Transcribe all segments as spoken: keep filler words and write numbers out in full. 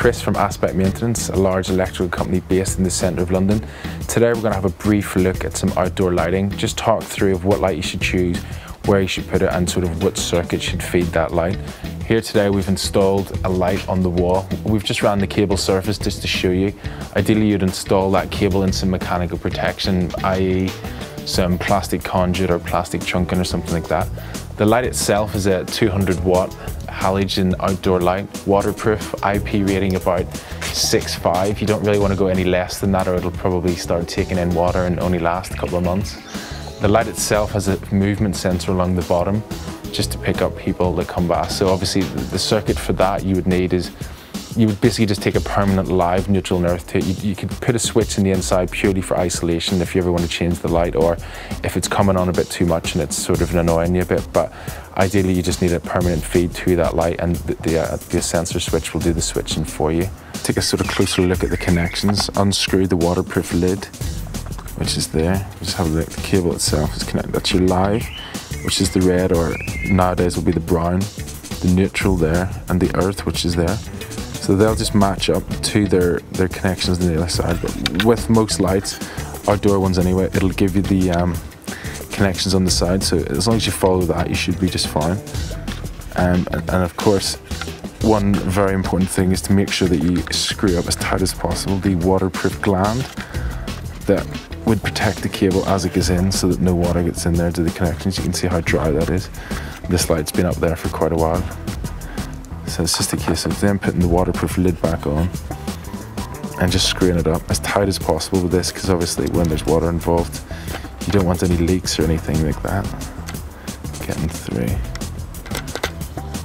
Chris from Aspect Maintenance, a large electrical company based in the centre of London. Today we're going to have a brief look at some outdoor lighting, just talk through of what light you should choose, where you should put it and sort of what circuit should feed that light. Here today we've installed a light on the wall. We've just ran the cable surface just to show you. Ideally you'd install that cable in some mechanical protection, that is some plastic conduit or plastic trunking or something like that. The light itself is a two hundred watt halogen outdoor light, waterproof, I P rating about six point five. You don't really want to go any less than that or it'll probably start taking in water and only last a couple of months. The light itself has a movement sensor along the bottom just to pick up people that come by. So obviously the circuit for that you would need is, you would basically just take a permanent live neutral and earth to it. You, you could put a switch in the inside purely for isolation if you ever want to change the light or if it's coming on a bit too much and it's sort of annoying you a bit, but ideally you just need a permanent feed to that light and the, the, uh, the sensor switch will do the switching for you. Take a sort of closer look at the connections, unscrew the waterproof lid, which is there. Just have a look, the cable itself is connected, that's your live, which is the red or nowadays will be the brown, the neutral there and the earth which is there. So they'll just match up to their, their connections on the other side. But with most lights, outdoor ones anyway, it'll give you the um, connections on the side. So as long as you follow that, you should be just fine. Um, and, and of course, one very important thing is to make sure that you screw up as tight as possible the waterproof gland that would protect the cable as it goes in so that no water gets in there to the connections. You can see how dry that is. This light's been up there for quite a while. So it's just a case of then putting the waterproof lid back on and just screwing it up as tight as possible with this, because obviously when there's water involved, you don't want any leaks or anything like that getting through.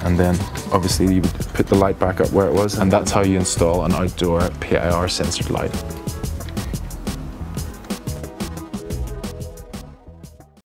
And then obviously you would put the light back up where it was, and that's how you install an outdoor P I R sensored light.